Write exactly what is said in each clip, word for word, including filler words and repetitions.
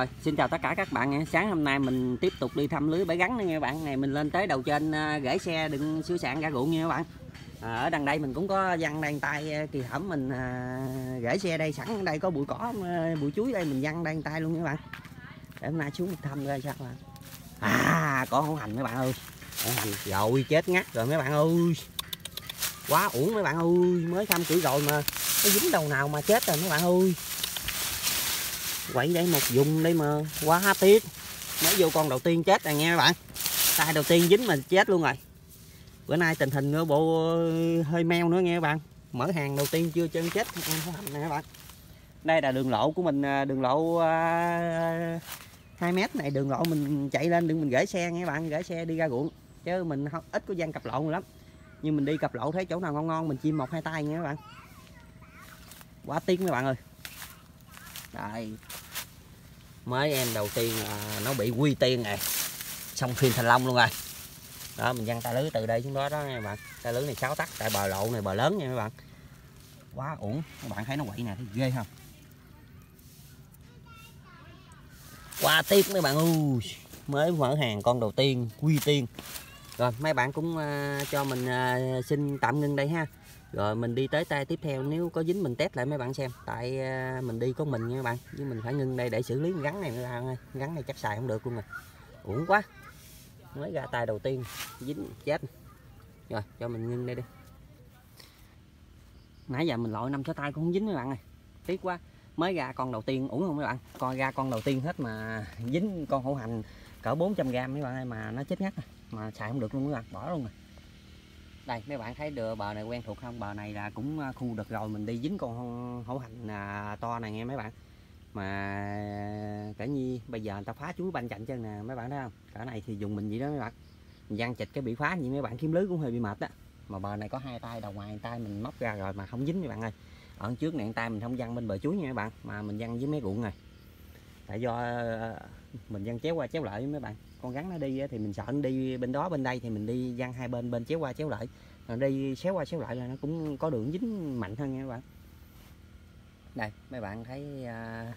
Rồi xin chào tất cả các bạn nha. Sáng hôm nay mình tiếp tục đi thăm lưới bẫy rắn nữa nha bạn. Này mình lên tới đầu trên rễ xe đựng sữa sạn ra ruộng nha các bạn. À, ở đằng đây mình cũng có văng đang tay kỳ hởm mình à, rễ xe đây sẵn ở đây có bụi cỏ bụi chuối đây mình văng đang tay luôn nha các bạn. Để hôm nay xuống thăm ra sao mà. À có hổ hành mấy bạn ơi. À, rồi chết ngắt rồi mấy bạn ơi. Quá uổng mấy bạn ơi, mới thăm kỹ rồi mà nó dính đầu nào mà chết rồi mấy bạn ơi. Quậy đây một vùng đây mà quá tiếc, mới vô con đầu tiên chết rồi nghe bạn, tay đầu tiên dính mình chết luôn rồi. Bữa nay tình hình ở bộ hơi meo nữa nghe bạn, mở hàng đầu tiên chưa chân chết con hổ hành nè bạn. Đây là đường lộ của mình, đường lộ hai mét này, đường lộ mình chạy lên đừng mình gửi xe nghe bạn, gửi xe đi ra ruộng chứ mình không ít có gian cặp lộn lắm. Nhưng mình đi cặp lộn thấy chỗ nào ngon ngon mình chim một hai tay nghe các bạn. Quá tiếc mấy bạn ơi. Đây mới em đầu tiên à, nó bị quy tiên này xong phim thành long luôn rồi đó. Mình văng tay lưới từ đây xuống đó đó các bạn. Tay lưới này sáu tắc tại bờ lộ này bờ lớn nha các bạn. Quá uổng các bạn, thấy nó quậy nè, thấy ghê không, quá tiếc mấy bạn ơi. Mới mở hàng con đầu tiên quy tiên rồi. Mấy bạn cũng à, cho mình à, xin tạm ngưng đây ha. Rồi mình đi tới tay tiếp theo, nếu có dính mình test lại mấy bạn xem. Tại mình đi có mình nha các bạn, chứ mình phải ngưng đây để xử lý rắn này ra thôi. Rắn này chắc xài không được luôn rồi, uổng quá. Mới ra tay đầu tiên dính chết. Rồi cho mình ngưng đây đi. Nãy giờ mình lội năm sáu tay cũng không dính mấy bạn ơi, tiếc quá. Mới ra con đầu tiên uổng không mấy bạn. Coi ra con đầu tiên hết mà dính con hổ hành cỡ bốn trăm gam mấy bạn ơi, mà nó chết ngắt rồi. Mà xài không được luôn mấy bạn, bỏ luôn rồi. Đây mấy bạn thấy được bờ này quen thuộc không? Bờ này là cũng khu được rồi, mình đi dính con hổ hành à, to này nghe mấy bạn. Mà cả nhi bây giờ người ta phá chuối banh chạnh chân nè mấy bạn thấy không? Cả này thì dùng mình vậy đó mấy bạn. Mình giăng chịch cái bị phá vậy mấy bạn, kiếm lưới cũng hơi bị mệt đó. Mà bờ này có hai tay, đầu ngoài tay mình móc ra rồi mà không dính mấy bạn ơi. Ở trước này tay mình không văng bên bờ chuối nha mấy bạn, mà mình văng với mấy ruộng này. Tại do mình văng chéo qua chéo lại với mấy bạn. Con rắn nó đi thì mình sợ nó đi bên đó bên đây, thì mình đi văng hai bên bên chéo qua chéo lại, rồi đi xéo qua xéo lại là nó cũng có đường dính mạnh hơn nha các bạn. Đây mấy bạn thấy uh,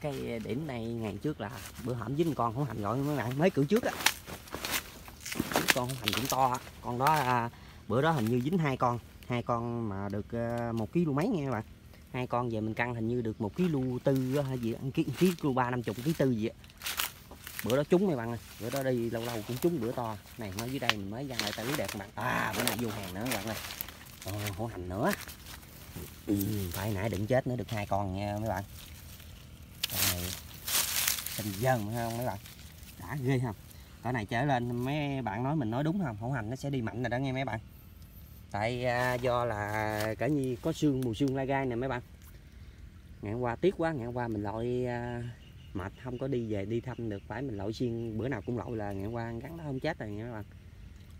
cái điểm này ngày trước là bữa hổm dính con hổ hành rồi mấy bạn, mới cử trước á con hổ hành cũng to. Con đó uh, bữa đó hình như dính hai con hai con mà được uh, một ký mấy nghe các bạn. Hai con về mình căng hình như được một ký tư hay gì, ký ký ba năm chục ký tư gì á. Bữa đó trúng mấy bạn ơi, bữa đó đi lâu lâu cũng trúng bữa to. Này mới dưới đây mình mới văng lại tay lưới đẹp các bạn. À bữa nay vô hàng nữa các bạn ơi. Ờ, hổ hành nữa. Ừ, phải nãy đừng chết nữa, được hai con nha mấy bạn. Con này tình dân không mấy bạn. Đã ghê không? Cái này trở lên mấy bạn nói mình nói đúng không? Hổ hành nó sẽ đi mạnh rồi đó nghe mấy bạn. Tại do là cả nhi có sương mùa sương lai gai nè mấy bạn. Ngày hôm qua tiếc quá, ngày hôm qua mình lội mệt không có đi về đi thăm được, phải mình lội xuyên bữa nào cũng lội là ngày hôm qua rắn nó không chết rồi nha các bạn.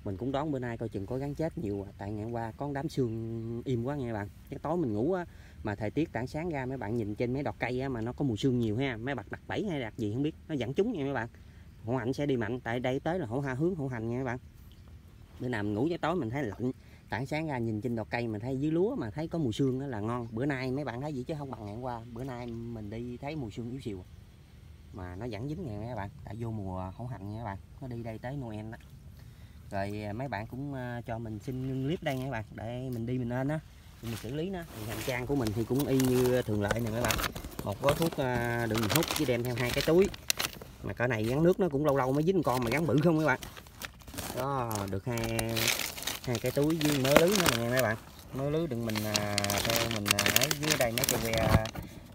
Mình cũng đoán bữa nay coi chừng có rắn chết nhiều, tại ngày hôm qua có đám sương im quá nha các bạn. Cái tối mình ngủ á, mà thời tiết tảng sáng ra mấy bạn nhìn trên mấy đọt cây á, mà nó có mùi sương nhiều ha, mấy bạc đặc bẫy hay đặc gì không biết, nó dẫn chúng nha các bạn. Hổ hành sẽ đi mạnh, tại đây tới là hổ ha hướng hổ hành nha các bạn. Bữa nào mình ngủ tới tối mình thấy lạnh, tảng sáng ra nhìn trên đọt cây mình thấy dưới lúa mà thấy có mùi sương đó là ngon. Bữa nay mấy bạn thấy vậy chứ không bằng ngày hôm qua, bữa nay mình đi thấy mùi sương yếu xìu. Mà nó vẫn dính nghe các bạn, đã vô mùa hổ hành nha các bạn, nó đi đây tới Noel đó. Rồi mấy bạn cũng cho mình xin ngưng clip đây nha các bạn, để mình đi mình lên á, mình xử lý nó. Thì hành trang của mình thì cũng y như thường lệ nè các bạn, một gói thuốc đựng hút với đem theo hai cái túi. Mà cỡ này rắn nước nó cũng lâu lâu mới dính con mà rắn bự không các bạn. Đó, được hai hai cái túi với mớ lưới nữa nè các bạn. Mớ lưới đựng mình theo mình ở dưới đây mấy cái que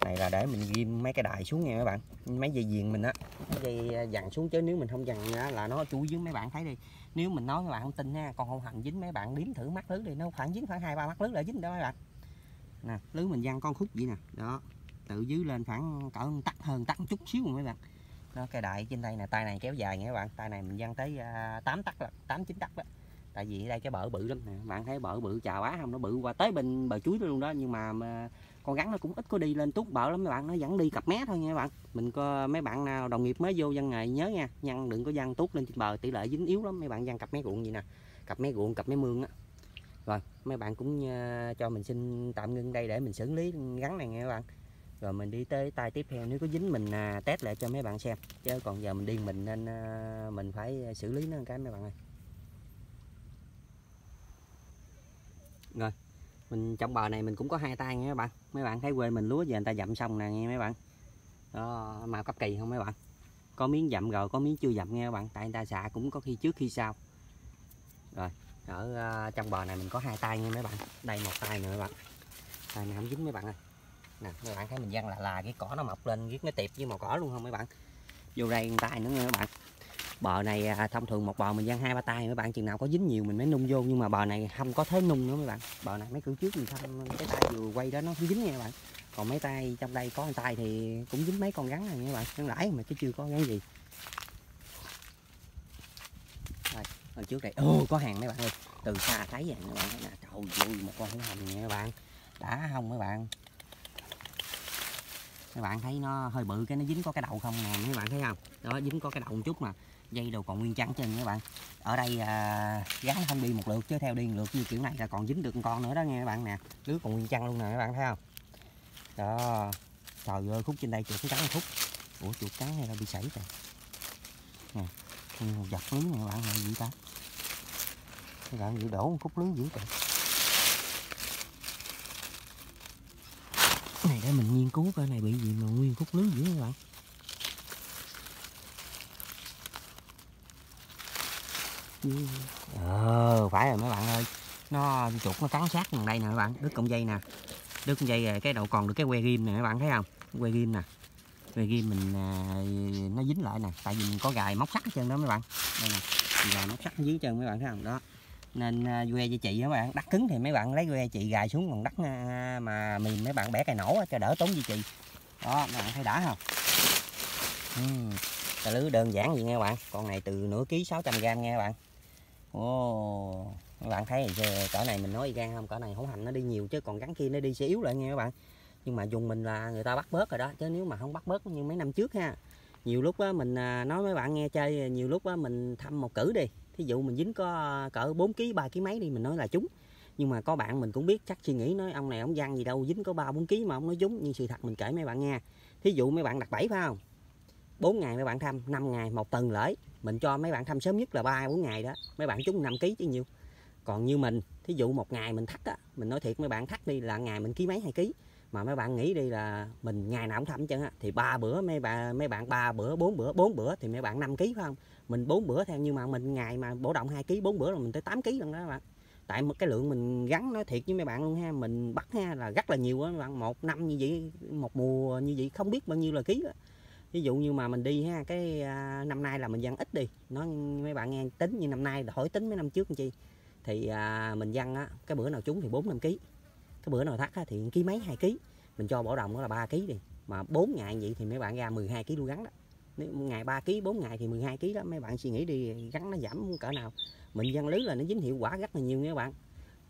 này là để mình ghim mấy cái đài xuống nha các bạn, mấy dây viền mình á, mấy dây dằn xuống, chứ nếu mình không dằn là nó chui dưới. Mấy bạn thấy đi, nếu mình nói các bạn không tin ha, còn hổ hành dính mấy bạn đếm thử mắt lưới đi, nó khoảng dính khoảng hai ba mắt lưới là dính đó các bạn. Nè lưới mình dằn con khúc vậy nè, đó tự dưới lên khoảng cỡ tắt hơn tắt chút xíu mấy bạn. Nó cái đài trên đây nè, tay này kéo dài nha các bạn, tay này mình dằn tới tám tắc là tám chín tắc đó. Tại vì ở đây cái bờ bự lắm nè, bạn thấy bờ bự chà bá không, nó bự qua tới bên bờ chuối luôn đó. Nhưng mà, mà con rắn nó cũng ít có đi lên tuốt bờ lắm mấy bạn, nó vẫn đi cặp mé thôi nha các bạn. Mình có mấy bạn nào đồng nghiệp mới vô văn nghề nhớ nha, nhăn đừng có văn tuốt lên trên bờ, tỷ lệ dính yếu lắm mấy bạn. Văn cặp mé ruộng vậy nè, cặp mé ruộng cặp mé mương á. Rồi mấy bạn cũng cho mình xin tạm ngưng đây để mình xử lý rắn này nha các bạn. rồi mình đi tới tay tiếp theo, nếu có dính mình à, test lại cho mấy bạn xem, chứ còn giờ mình đi mình nên à, mình phải xử lý nó một cái mấy bạn ơi. Rồi mình trong bờ này mình cũng có hai tay nha các bạn. Mấy bạn thấy quê mình lúa về người ta dặm xong nè nghe mấy bạn, đó màu cấp kỳ không mấy bạn, có miếng dặm rồi có miếng chưa dặm nghe các bạn, tại người ta xạ cũng có khi trước khi sau. Rồi ở trong bờ này mình có hai tay nha mấy bạn, đây một tay nè mấy bạn, tay này không dính mấy bạn ơi. Nè mấy bạn thấy mình giăng là là cái cỏ nó mọc lên riết nó tiệp với màu cỏ luôn không mấy bạn, vô đây một tay nữa nha các bạn. Bờ này thông thường một bờ mình giăng hai ba tay mấy bạn, chừng nào có dính nhiều mình mới nung vô, nhưng mà bờ này không có thế nung nữa mấy bạn. Bờ này mấy cử trước mình thăm cái tay vừa quay đó nó không dính nha các bạn, còn mấy tay trong đây có một tay thì cũng dính mấy con rắn này các bạn, rắn rải mà chứ chưa có rắn gì. Rồi ở trước đây ô có hàng mấy bạn ơi, từ xa thấy vậy các bạn thấy nè, trời ơi một con hổ hành nha các bạn, đã không mấy bạn, các bạn thấy nó hơi bự cái nó dính có cái đầu không nè mấy bạn thấy không, đó dính có cái đầu một chút mà dây đồ còn nguyên trắng trên các bạn. Ở đây à, gái không đi một lượt chứ theo đi một lượt như kiểu này là còn dính được một con nữa đó nghe các bạn nè, lưới còn nguyên trắng luôn nè các bạn thấy không đó. Trời ơi khúc trên đây chuột trắng khúc, ủa chuột trắng hay là bị sảy rồi nè, giật lưới nè các bạn là gì ta, các bạn dự đổ một khúc lưới dữ vậy. Cái này để mình nghiên cứu cái này bị gì mà nguyên khúc lưới dữ các bạn. Ờ, phải rồi mấy bạn ơi, nó chuột nó cắn sát bằng đây nè các bạn, đứt cọng dây nè, đứt cọng dây cái đầu còn được cái que rim nè các bạn thấy không, que rim nè, que rim mình nó dính lại nè, tại vì mình có gài móc sắt ở trên đó mấy bạn, đây nè, gài móc sắt ở dưới chân mấy bạn thấy không đó, nên que với chị các bạn đắt cứng thì mấy bạn lấy que chị gài xuống, còn đắt mà mềm mấy bạn bẻ cài nổ cho đỡ tốn với chị đó, mấy bạn thấy đã không? Uhm, cái lưới đơn giản gì nha các bạn, con này từ nửa ký sáu trăm gam nha các bạn. Ồ, các bạn thấy cỡ này mình nói gan không, cỡ này hổ hành nó đi nhiều chứ còn gắn kia nó đi sẽ yếu lại nghe các bạn. Nhưng mà dùng mình là người ta bắt bớt rồi đó, chứ nếu mà không bắt bớt như mấy năm trước ha. Nhiều lúc á mình nói mấy bạn nghe chơi, nhiều lúc á mình thăm một cử đi, thí dụ mình dính có cỡ bốn ký, ba ký mấy đi mình nói là trúng. Nhưng mà có bạn mình cũng biết chắc suy nghĩ nói ông này ông gian gì đâu, dính có ba bốn ký mà ông nói trúng, nhưng sự thật mình kể mấy bạn nghe. Thí dụ mấy bạn đặt bẫy phải không? bốn ngày mấy bạn thăm, năm ngày, một tuần lễ. Mình cho mấy bạn thăm sớm nhất là ba bốn ngày đó, mấy bạn trúng năm ký chứ nhiều. Còn như mình, thí dụ một ngày mình thắt á, mình nói thiệt mấy bạn thắt đi là ngày mình ký mấy hai ký. Mà mấy bạn nghĩ đi là mình ngày nào cũng thăm chứ á, thì ba bữa mấy bạn mấy bạn ba bữa, bốn bữa, bốn bữa thì mấy bạn năm ký phải không? Mình bốn bữa theo, nhưng mà mình ngày mà bổ động hai ký, bốn bữa là mình tới tám ký lần đó các bạn. Tại một cái lượng mình gắn nói thiệt với mấy bạn luôn ha, mình bắt ha là rất là nhiều á mấy bạn, một năm như vậy, một mùa như vậy không biết bao nhiêu là ký đó. Ví dụ như mà mình đi ha, cái năm nay là mình giăng ít đi, nói mấy bạn nghe tính như năm nay hỏi tính mấy năm trước làm chi, thì à, mình giăng á, cái bữa nào trúng thì bốn năm ký, cái bữa nào thắt á, thì ký mấy hai ký, mình cho bỏ đồng đó là ba ký đi, mà bốn ngày vậy thì mấy bạn ra mười hai ký gắn đó, nếu ngày ba ký, bốn ngày thì mười hai ký đó, mấy bạn suy nghĩ đi gắn nó giảm cỡ nào. Mình giăng lưới là nó dính hiệu quả rất là nhiều nha các bạn.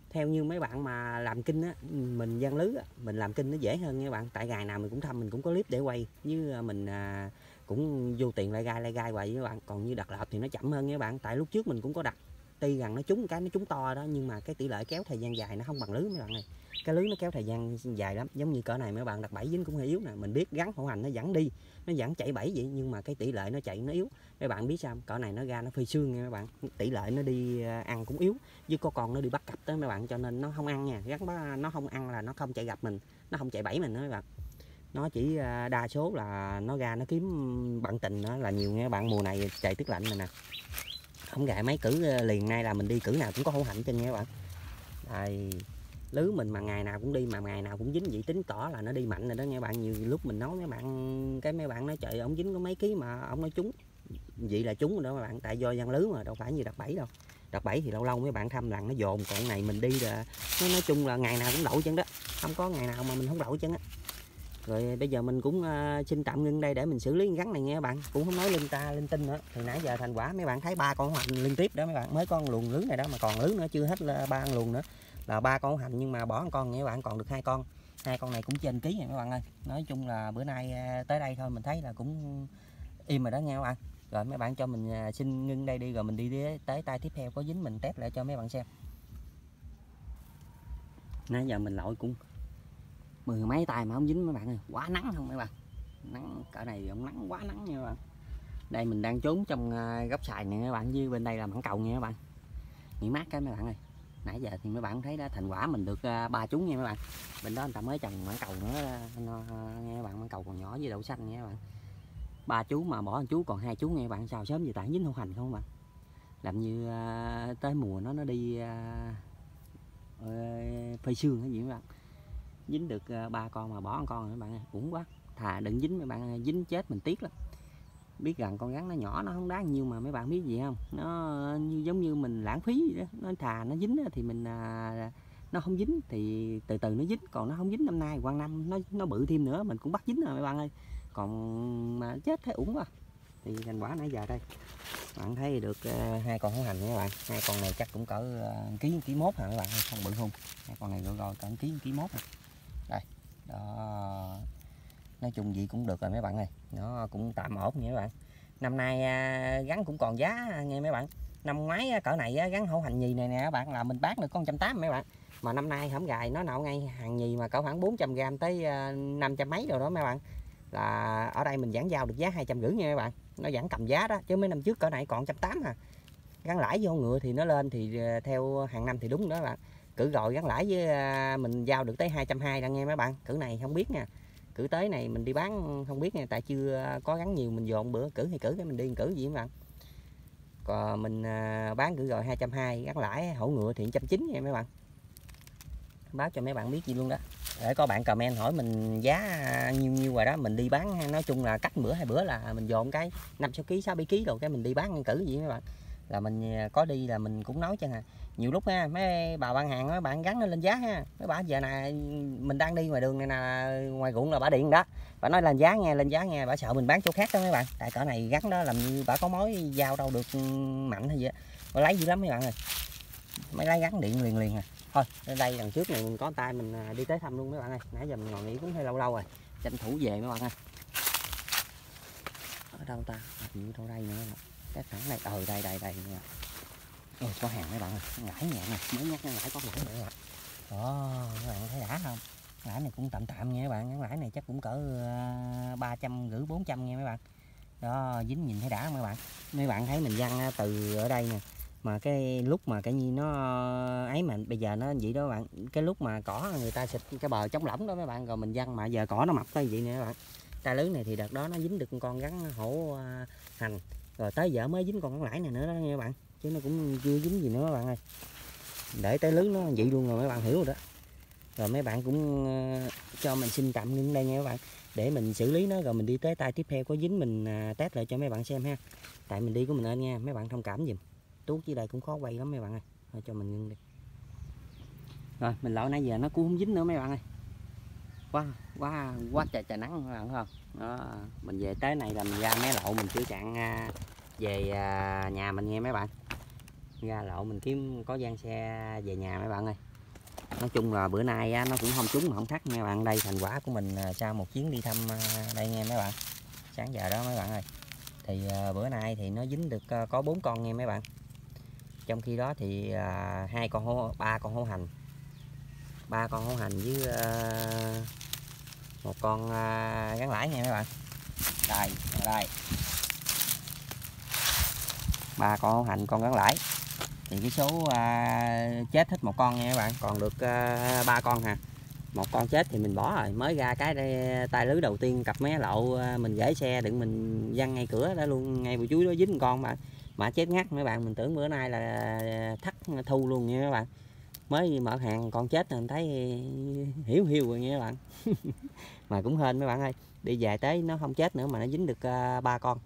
Theo như mấy bạn mà làm kinh á, mình giăng lưới á, mình làm kinh nó dễ hơn nha các bạn. Tại gài nào mình cũng thăm, mình cũng có clip để quay, như mình à, cũng vô tiền lại gai lại gai hoài với các bạn. Còn như đặt lợp thì nó chậm hơn nha các bạn. Tại lúc trước mình cũng có đặt, tuy rằng nó trúng cái nó trúng to đó, nhưng mà cái tỷ lệ kéo thời gian dài nó không bằng lưới mấy bạn này. Cái lưới nó kéo thời gian dài lắm, giống như cỡ này mấy bạn đặt bẫy dính cũng hơi yếu nè. Mình biết gắn hổ hành nó dẫn đi, nó dẫn chạy bẫy vậy, nhưng mà cái tỷ lệ nó chạy nó yếu. Mấy bạn biết sao, cỡ này nó ra nó phơi xương nha mấy bạn, tỷ lệ nó đi ăn cũng yếu, với có con nó đi bắt cặp tới mấy bạn, cho nên nó không ăn nha, gắn nó không ăn là nó không chạy gặp mình, nó không chạy bẫy mình nữa mấy bạn. Nó chỉ đa số là nó ra nó kiếm bạn tình đó là nhiều nha các bạn, mùa này trời tuyết lạnh này nè. Không gài mấy cử liền nay là mình đi cử nào cũng có hổ hành trên nha các bạn. Đây, lưới mình mà ngày nào cũng đi mà ngày nào cũng dính vậy tính tỏ là nó đi mạnh rồi đó nghe bạn. Nhiều lúc mình nói mấy bạn cái mấy bạn nói trời ông dính có mấy ký mà ông nói trúng, vậy là trúng rồi đó các bạn, tại do giăng lưới mà đâu phải như đặt bẫy đâu. Đặt bẫy thì lâu lâu mấy bạn thăm lằn nó dồn, còn này mình đi là nó nói chung là ngày nào cũng đậu chân đó, không có ngày nào mà mình không đậu chân á. Rồi bây giờ mình cũng uh, xin tạm ngưng đây để mình xử lý gắn này nghe các bạn, cũng không nói linh ta linh tinh nữa. Thì nãy giờ thành quả mấy bạn thấy ba con hổ hành liên tiếp đó mấy bạn, mới con luồng lưới này đó mà còn lưới nữa chưa hết là ba luồng nữa là ba con hổ hành, nhưng mà bỏ một con nghe các bạn còn được hai con. Hai con này cũng trên ký rồi mấy bạn ơi. Nói chung là bữa nay tới đây thôi mình thấy là cũng im rồi đó nghe các bạn. Rồi mấy bạn cho mình xin ngưng đây đi, rồi mình đi tới tay tiếp theo có dính mình test lại cho mấy bạn xem. Nãy giờ mình lội cũng mười mấy tay mà không dính mấy bạn ơi, quá nắng không mấy bạn. Nắng cỡ này ông nắng quá nắng nha các bạn. Đây mình đang trốn trong góc sài này các bạn, với bên đây là mảng cầu nha các bạn. Nghỉ mát cái mấy bạn ơi. Nãy giờ thì mấy bạn thấy đã thành quả mình được ba trúng nha mấy bạn. Bên đó người ta mới trồng mảng cầu nữa nghe các bạn, mảng cầu còn nhỏ với đậu xanh nha các bạn. Ba chú mà bỏ một chú còn hai chú nghe các bạn, sao sớm gì tản dính hữu hành không các bạn. Làm như tới mùa nó nó đi phơi sương hay gì các bạn. Dính được ba con mà bỏ một con các bạn, uổng quá. Thà đừng dính mấy bạn, dính chết mình tiếc lắm. Biết rằng con rắn nó nhỏ nó không đáng nhiều mà mấy bạn biết gì không, nó như giống như mình lãng phí vậy đó. Nó thà nó dính thì mình nó không dính thì từ từ nó dính, còn nó không dính năm nay qua năm nó nó bự thêm nữa mình cũng bắt dính rồi mấy bạn ơi, còn mà chết thấy uổng quá. Thì thành quả nãy giờ đây bạn thấy được hai con hữu hành nha các bạn. Hai con này chắc cũng cỡ ký ký mốt hả mấy bạn, không bự hung. Hai con này rồi rồi cỡ ký ký mốt nè đây đó. Nói chung gì cũng được rồi mấy bạn ơi, nó cũng tạm ổn nha các bạn. Năm nay gắn cũng còn giá nghe mấy bạn. Năm ngoái cỡ này gắn hữu hành nhì này nè các bạn là mình bán được con một trăm tám mươi mấy bạn, mà năm nay hổng gài nó nạo ngay hàng nhì mà cỡ khoảng bốn trăm gam tới năm trăm mấy rồi đó mấy bạn. Là ở đây mình giảng giao được giá hai trăm rưỡi nha các bạn, nó vẫn cầm giá đó, chứ mấy năm trước cỡ này còn một trăm tám mươi à. Gắn lãi vô ngựa thì nó lên thì theo hàng năm thì đúng đó các bạn. Cử rồi gắn lãi với mình giao được tới hai trăm hai mươi đang nghe mấy bạn. Cử này không biết nha, cử tới này mình đi bán không biết nha, tại chưa có gắn nhiều mình dồn bữa cử hay cử cái mình đi cử gì các bạn. Còn mình bán cử rồi hai trăm hai mươi, gắn lãi hổ ngựa thì một trăm chín mươi nha mấy bạn. Báo cho mấy bạn biết gì luôn đó. Để có bạn comment hỏi mình giá nhiêu nhiêu rồi đó, mình đi bán nói chung là cách bữa hai bữa là mình dồn cái năm sáu ký sáu bảy ký rồi cái mình đi bán cử gì mấy bạn. Là mình có đi là mình cũng nói cho nè. Nhiều lúc ha, mấy bà bán hàng mấy bạn gắn nó lên giá ha. Mấy bà giờ này mình đang đi ngoài đường này là ngoài ruộng là bà điện đó. Bà nói lên giá nghe, lên giá nghe, bà sợ mình bán chỗ khác đó mấy bạn. Tại cỡ này gắn đó làm như bà có mối giao đâu được mạnh hay vậy. Bà lấy dữ lắm mấy bạn ơi. Mấy lái gắn điện liền liền à. Thôi, đến đây đằng trước này mình có tay mình đi tới thăm luôn mấy bạn ơi. Nãy giờ mình ngồi nghỉ cũng hơi lâu lâu rồi. Tranh thủ về mấy bạn ơi. Ở đâu ta? À, như đâu đây nữa. Cái thẳng này, ờ đây đây đây nha. Ôi, có hàng mấy bạn ơi, ngải nhẹ nè, mới nhắc ngải có lãi nữa ạ. Đó, các bạn thấy đã không? Ngải này cũng tạm tạm nha các bạn, ngải này chắc cũng cỡ ba trăm rưỡi bốn trăm nha mấy bạn. Đó, dính nhìn thấy đã mấy bạn. Mấy bạn thấy mình văng từ ở đây nè. Mà cái lúc mà cái gì nó ấy mà bây giờ nó vậy đó các bạn. Cái lúc mà cỏ người ta xịt cái bờ chống lỏng đó mấy bạn, rồi mình văng mà giờ cỏ nó mọc tới vậy nè các bạn. Tay lưới này thì đợt đó nó dính được con rắn hổ hành. Rồi tới giờ mới dính con rắn lãi này nữa đó nha các bạn. Chứ nó cũng chưa dính gì nữa các bạn ơi. Để tới lưới nó vậy luôn rồi mấy bạn hiểu rồi đó. Rồi mấy bạn cũng cho mình xin tạm ngưng đây nha các bạn. Để mình xử lý nó rồi mình đi tới tay tiếp theo có dính mình test lại cho mấy bạn xem ha. Tại mình đi của mình lên nha, mấy bạn thông cảm giùm. Tuốt dưới đây cũng khó quay lắm mấy bạn ơi. Thôi cho mình ngưng đi. Rồi mình lỡ nãy giờ nó cũng không dính nữa mấy bạn ơi. Quá quá quá trời trời nắng các bạn thấy không? Đó, mình về tới này là mình ra mấy lộ mình chữa chặn về nhà mình nghe mấy bạn. Ra lộ mình kiếm có gian xe về nhà mấy bạn ơi. Nói chung là bữa nay nó cũng không trúng mà không thắt nha bạn. Đây thành quả của mình sau một chuyến đi thăm đây nghe mấy bạn. Sáng giờ đó mấy bạn ơi. Thì bữa nay thì nó dính được có bốn con nghe mấy bạn. Trong khi đó thì hai con hổ, ba con hổ hành. Ba con hổ hành với một con rắn lãi nha mấy bạn. Đây, đây. Ba con hổ hành, con rắn lãi. Thì cái số uh, chết hết một con nha các bạn, còn được uh, ba con hả. Một con chết thì mình bỏ rồi, mới ra cái đây, tay lưới đầu tiên cặp mé lộ uh, mình gửi xe đựng mình văng ngay cửa đó luôn, ngay bụi chuối đó dính một con mà mà chết ngắt mấy bạn. Mình tưởng bữa nay là thắt thu luôn nha các bạn. Mới mở hàng con chết mình thấy hiểu hiu rồi nha các bạn. Mà cũng hên mấy bạn ơi, đi về tới nó không chết nữa mà nó dính được ba uh, con.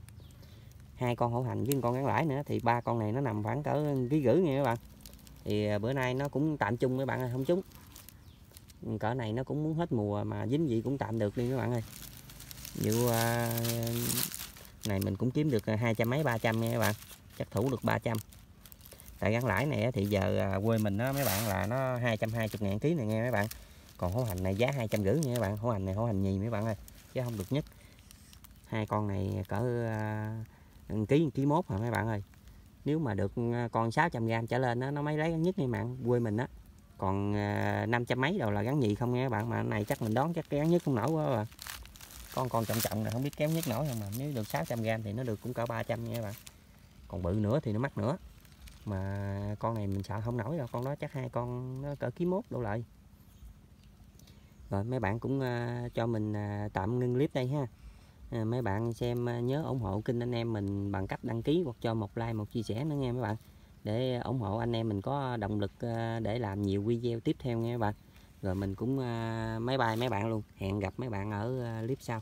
Hai con hổ hành với một con rắn lãi nữa, thì ba con này nó nằm khoảng cỡ ký gửi nha các bạn. Thì bữa nay nó cũng tạm chung với bạn ơi, không trúng. Cỡ này nó cũng muốn hết mùa mà dính gì cũng tạm được đi các bạn ơi. Dù này mình cũng kiếm được hai trăm mấy ba trăm nha các bạn, chắc thủ được ba trăm. Tại rắn lãi này thì giờ quê mình đó mấy bạn là nó hai trăm hai mươi ngàn ký này nghe mấy bạn. Còn hổ hành này giá hai trăm rưỡi nha các bạn. Hổ hành này hổ hành nhì mấy bạn ơi, chứ không được nhất. Hai con này cỡ ký ký mốt hả mấy bạn ơi. Nếu mà được con sáu trăm gam trở lên đó, nó mới lấy nhất nha bạn. Quê mình á còn năm trăm mấy đầu là gắn nhì không nghe các bạn. Mà này chắc mình đón chắc cái gắn nhất không nổi quá các bạn. Con còn trọng trọng là không biết kéo nhất nổi không, mà nếu được sáu trăm gam thì nó được cũng cỡ ba trăm nha các bạn. Còn bự nữa thì nó mắc nữa, mà con này mình sợ không nổi đâu, con đó chắc hai con nó cỡ ký mốt đổ lại. Rồi mấy bạn cũng uh, cho mình uh, tạm ngưng clip đây ha. À, mấy bạn xem uh, nhớ ủng hộ kênh anh em mình bằng cách đăng ký hoặc cho một like một chia sẻ nữa nghe mấy bạn, để ủng hộ anh em mình có động lực uh, để làm nhiều video tiếp theo nghe các bạn. Rồi mình cũng uh, máy bay mấy bạn luôn, hẹn gặp mấy bạn ở clip sau.